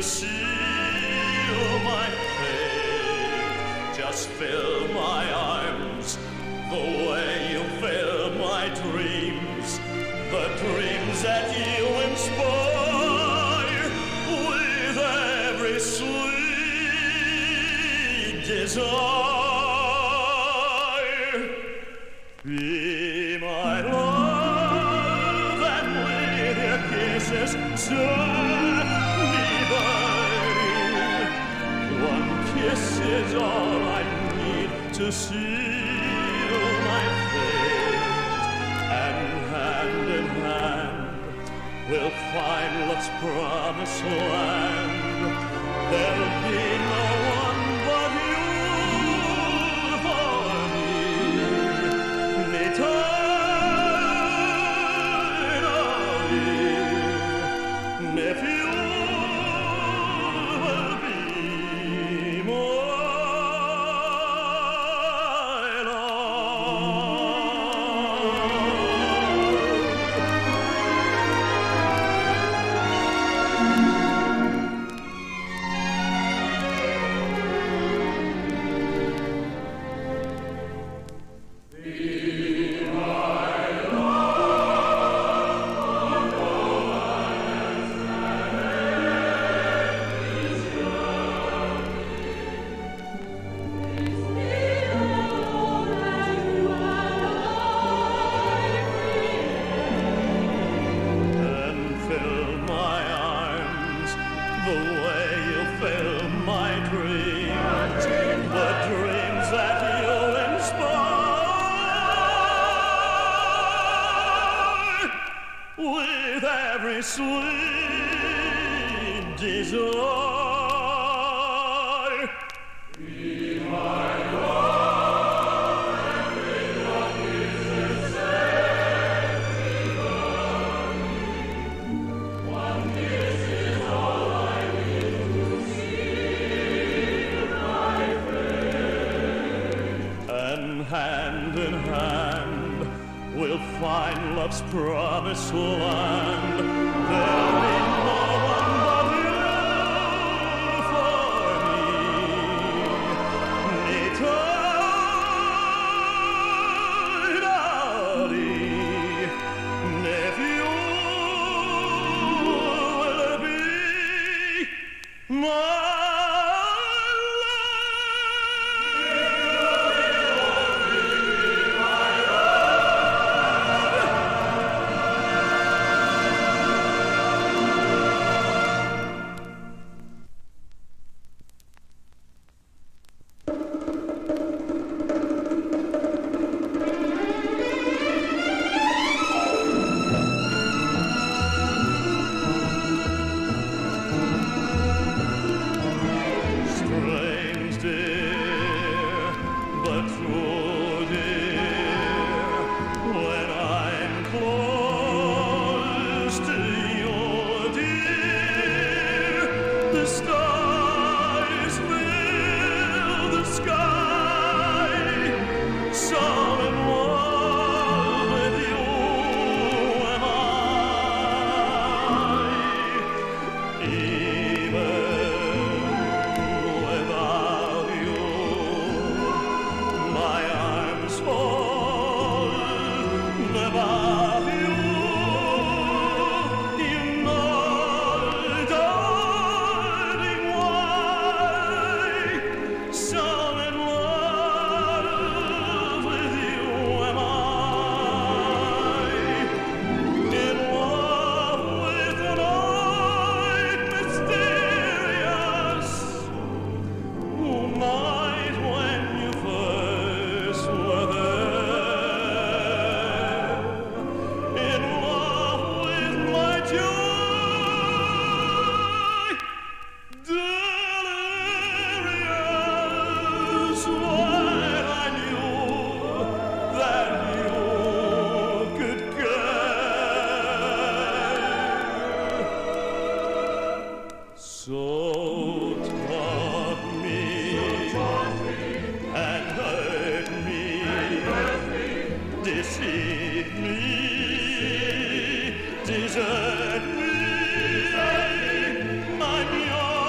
conceal my pain. Just fill my arms the way you fill my dreams, the dreams that you inspire with every sweet desire. Be my love, and with your kisses soon this is all I need to seal my fate, and hand in hand we'll find love's promised land. There'll be no one but you for me, an eternity, and if you with every sweet desire. Be my love, and with your kisses set me burning. One kiss is all I need to seal my fate. And hand in hand we'll find love's promised land. There'll be no one but you for me, eternity, and if you will be mine. Desert me, I'm yours.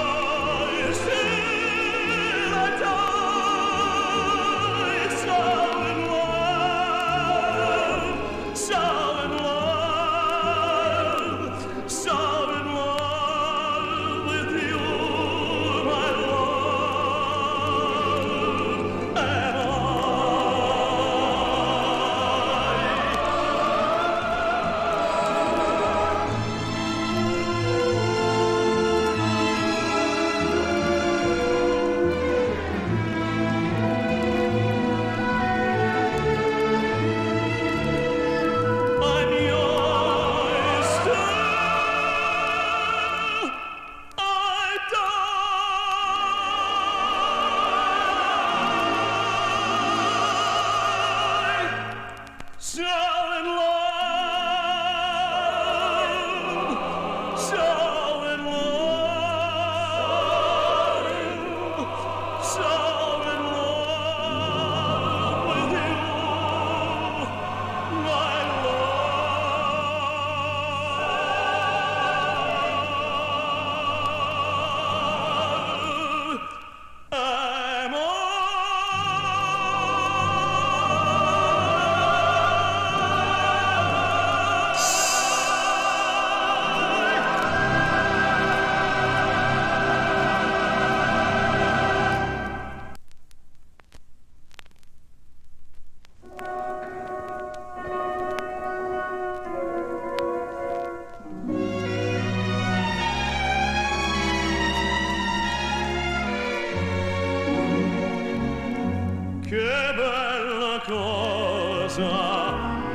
cosa,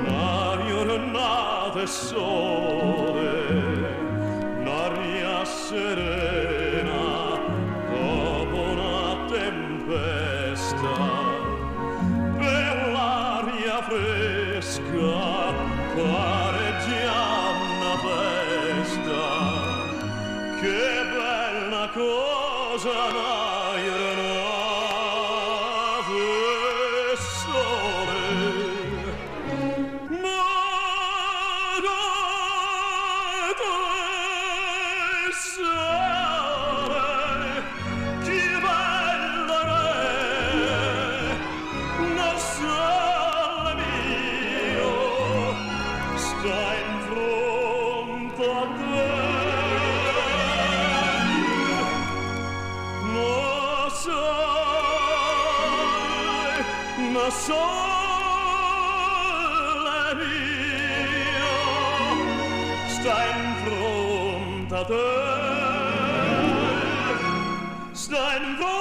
la giornata è sole, l'aria serena dopo una tempesta, per l'aria fresca pare già una festa, che bella cosa la giornata. Sole mio, stai in fronte a te, stai in fronte a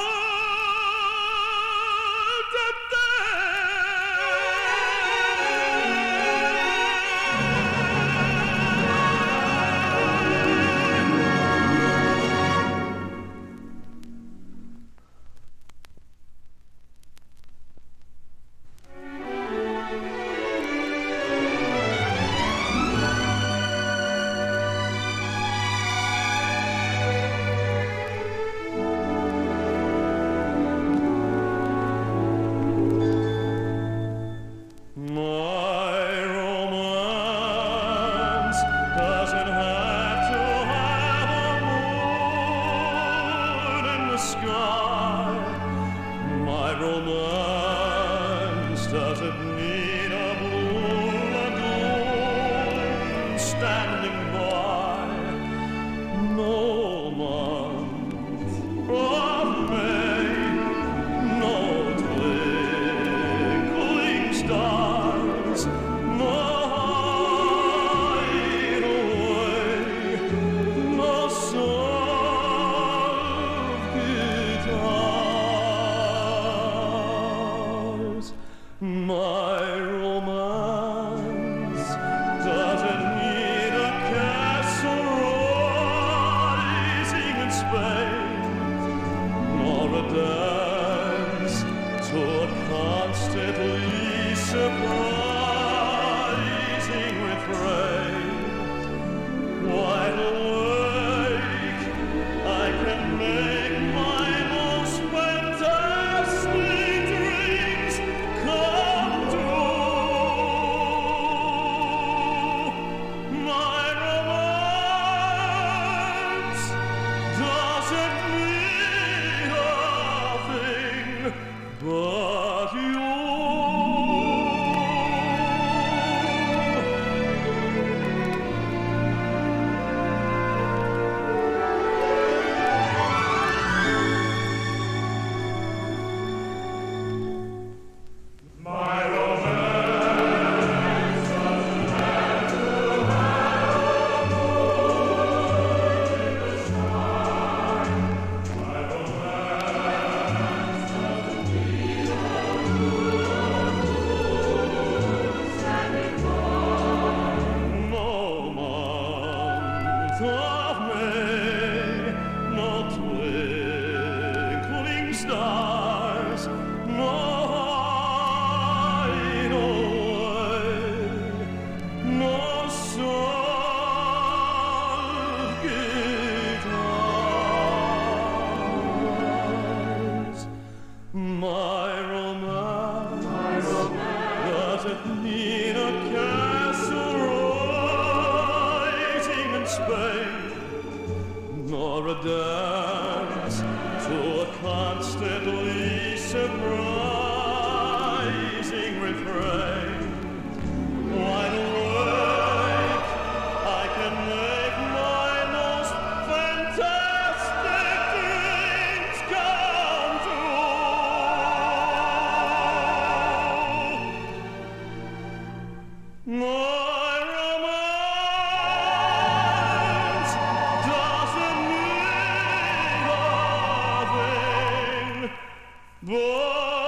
Whoa!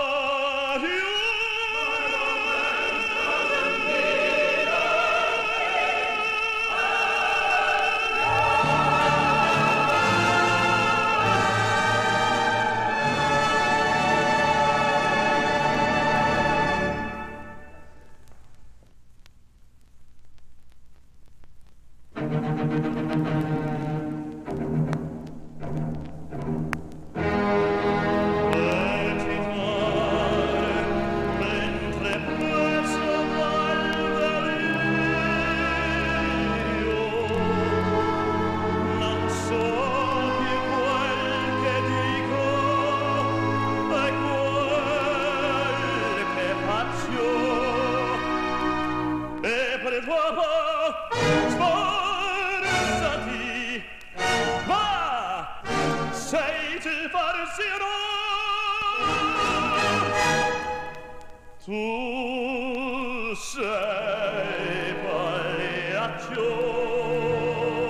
sei ci farcirò. Tu sei pagliaccio. Oh,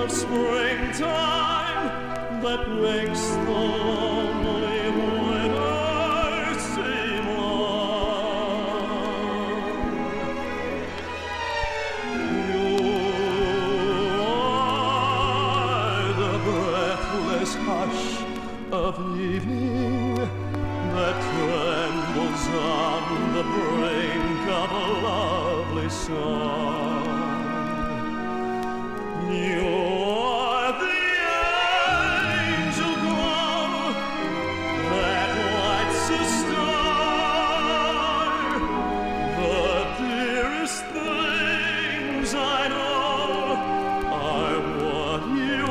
the springtime that makes the lonely winter seem long. You are the breathless hush of evening that trembles on the brink of a lovely song. You are the angel glow that lights a star, the dearest things I know. You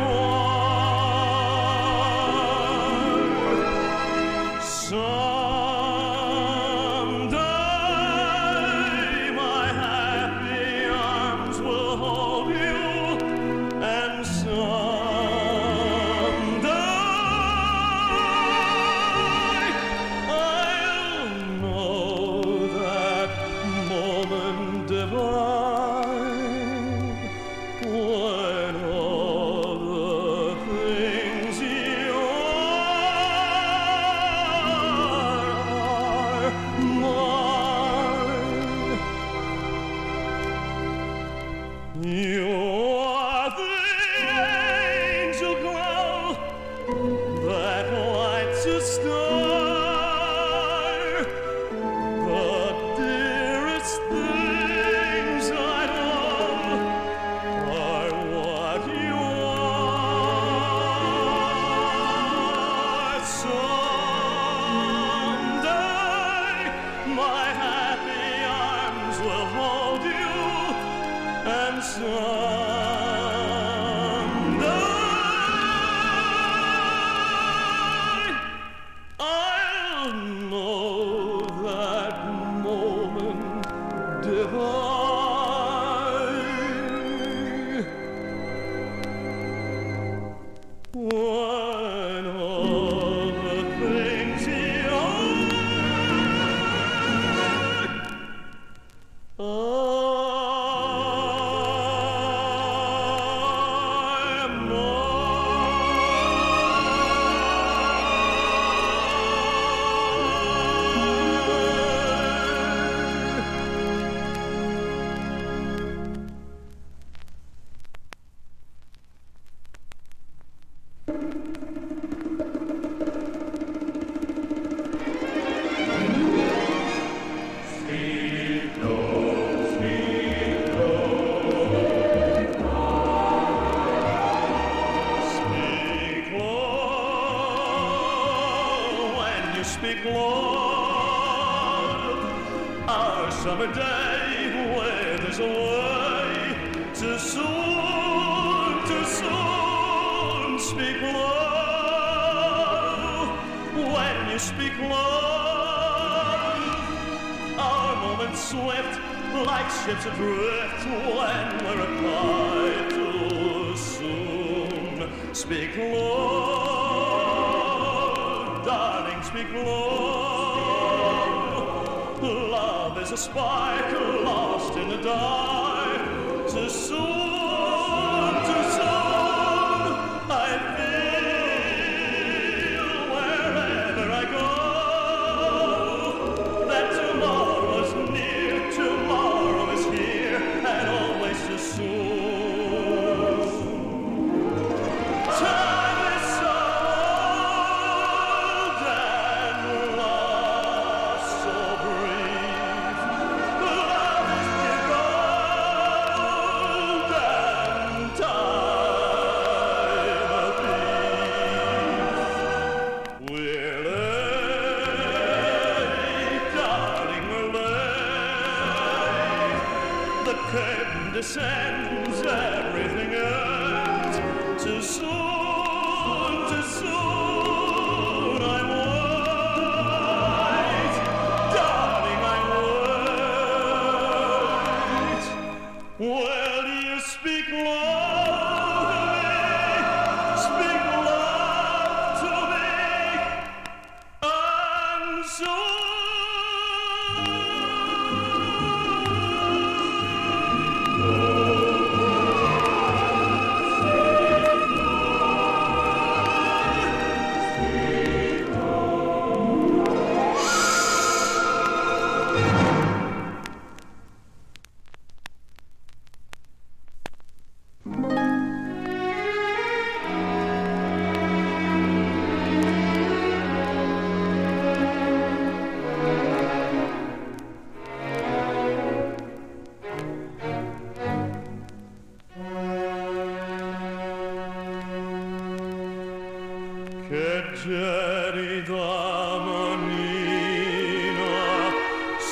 are the angel glow that lights a star, the dearest things I know are what you are. Someday my happy arms will hold you, and someday I'll know that moment divine when all the things you are. Speak, Lord, our summer day withers away too soon, too soon. Speak, Lord, when you speak, Lord, our moments swift like ships adrift when we're apart too soon. Speak, Lord, darling. Speak, Lord. Love is a spark lost in the dark. Too soon, too soon. I feel wherever I go that tomorrow's near, tomorrow is here, and always too soon. Curtain descends, everything ends. Too soon, too soon. I'm white, darling, I'm white. Will you speak love to me? Speak love to me, and so. Oh,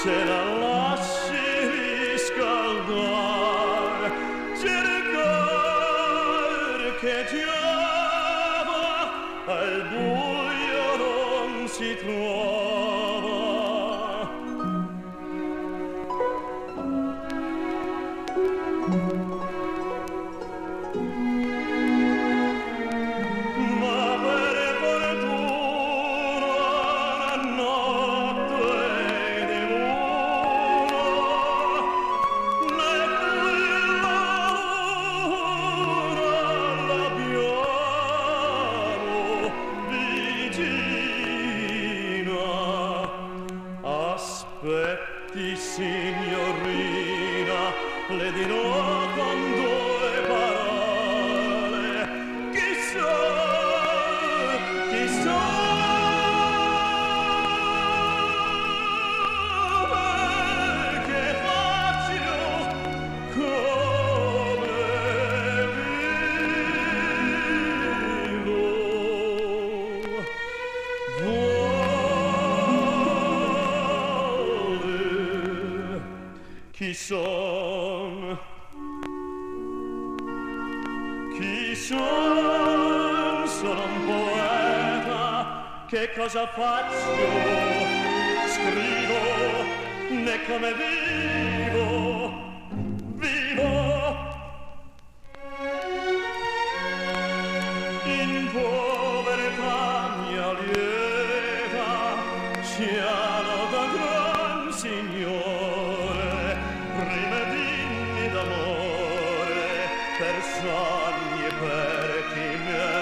se la lasci riscaldare, cercare che ti ama, al buio non si trova. Ma per fortuna una notte di luna, nel quella luna l'abbiamo vicina. Aspetti, signorina, le dirò con due parole, chissà, chissà. Chi sono un poeta, che cosa faccio? Scrivo, né come vivo in povertà mia lieta, ciano da gran signore, rimedini d'amore per sogni e per chimere.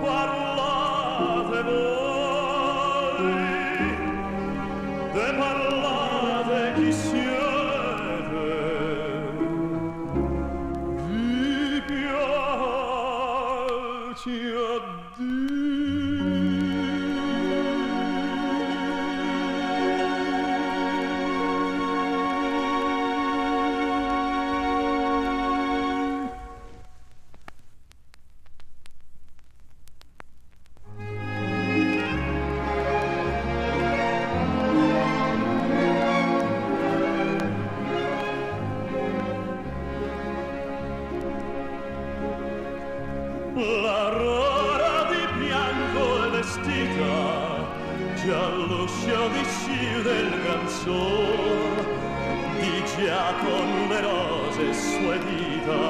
Parlate voi, de parlate chi siete, vi piace a l'aurora di bianco è vestita, già all'uscio di del canzone, digia con numerose sue dita,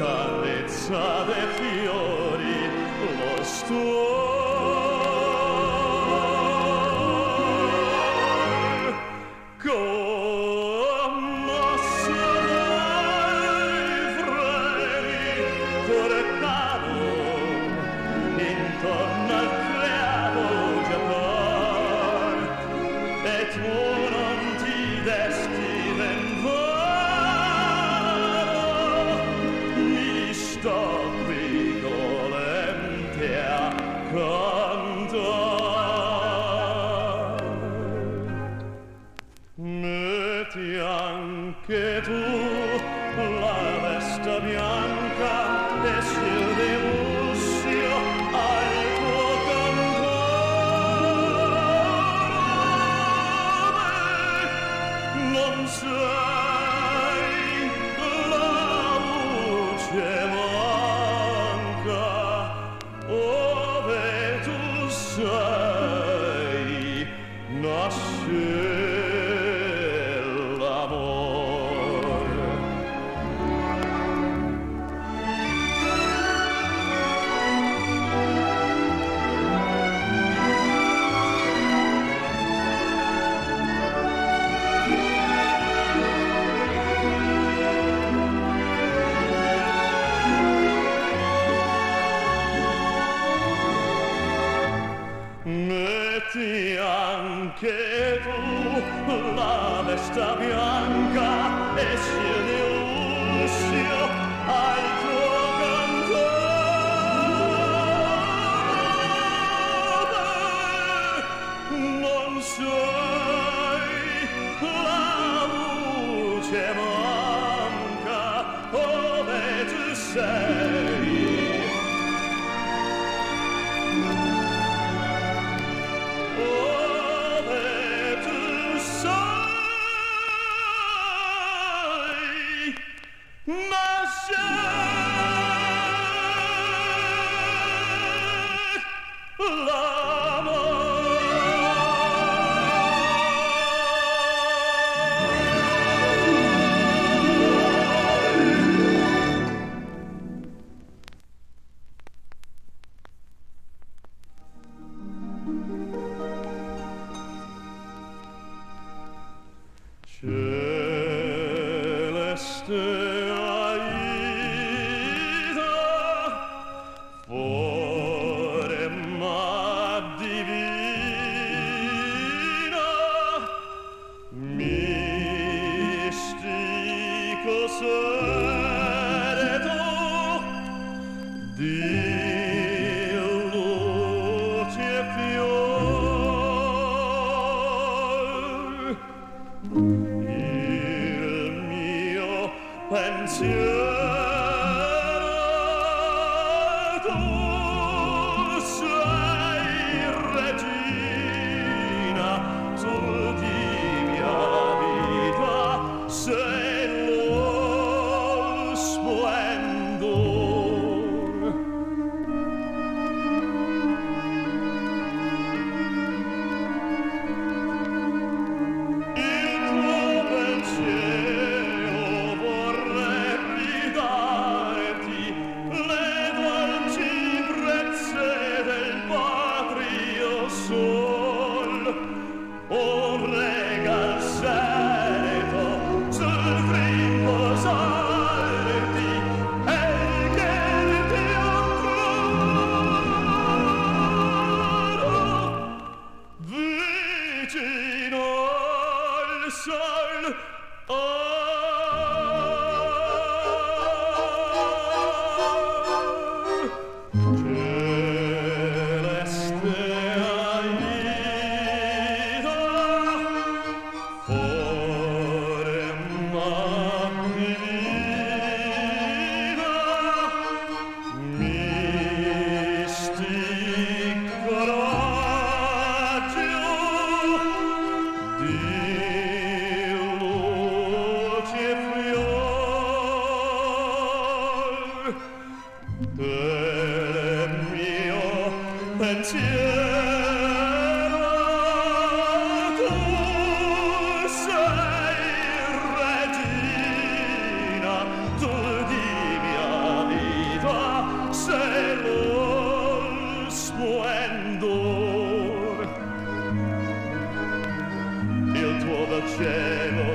carezza dei fiori, lo stuor, intorno al creato giocor, e tu non ti desti vendor, mi sto qui dolente a cor. Metti anche tu la veste bianca e siedi uscio al tuo cantare. Non sei la luce manca ove tu sei.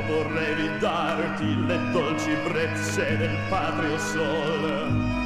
Vorrei darti le dolci brezze del patrio sol.